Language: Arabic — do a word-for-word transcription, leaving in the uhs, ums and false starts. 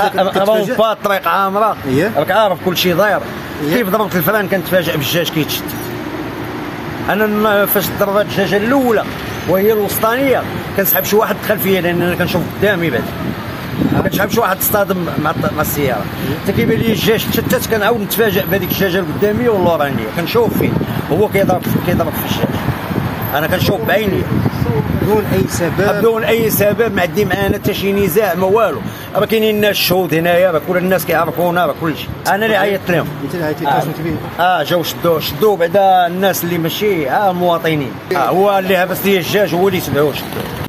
أمام با الطريق عامرة، راك عارف كلشي داير، كيف ضربت الفران كنتفاجأ بالدجاج كيتشد. أنا فاش ضربت الدجاجة الأولى وهي الوسطانية كنسحب شي واحد دخل فيا لأن أنا كنشوف قدامي بعد. كنسحب شي واحد تصطدم مع مع السيارة، حتى كيبان لي الدجاج تشتت كنعاود نتفاجأ بهذيك الدجاجة القدامية واللورانية، كنشوف فيه هو كيضرب كيضرب في الدجاج. أنا كنشوف بعيني. بدون اي سبب بدون اي سبب ما عندي معانا حتى شي نزاع ما والو، راه كاينين الناس الشهود هنايا، راه كل الناس كيعرفونا، راه كلشي انا اللي عيطت لهم. انت اللي عيطتي باش نتبين؟ اه جاو شدوه شدوه بعدا الناس اللي ماشي اه المواطنين، اه هو اللي هبس لي الدجاج هو اللي تبعوه شدوه.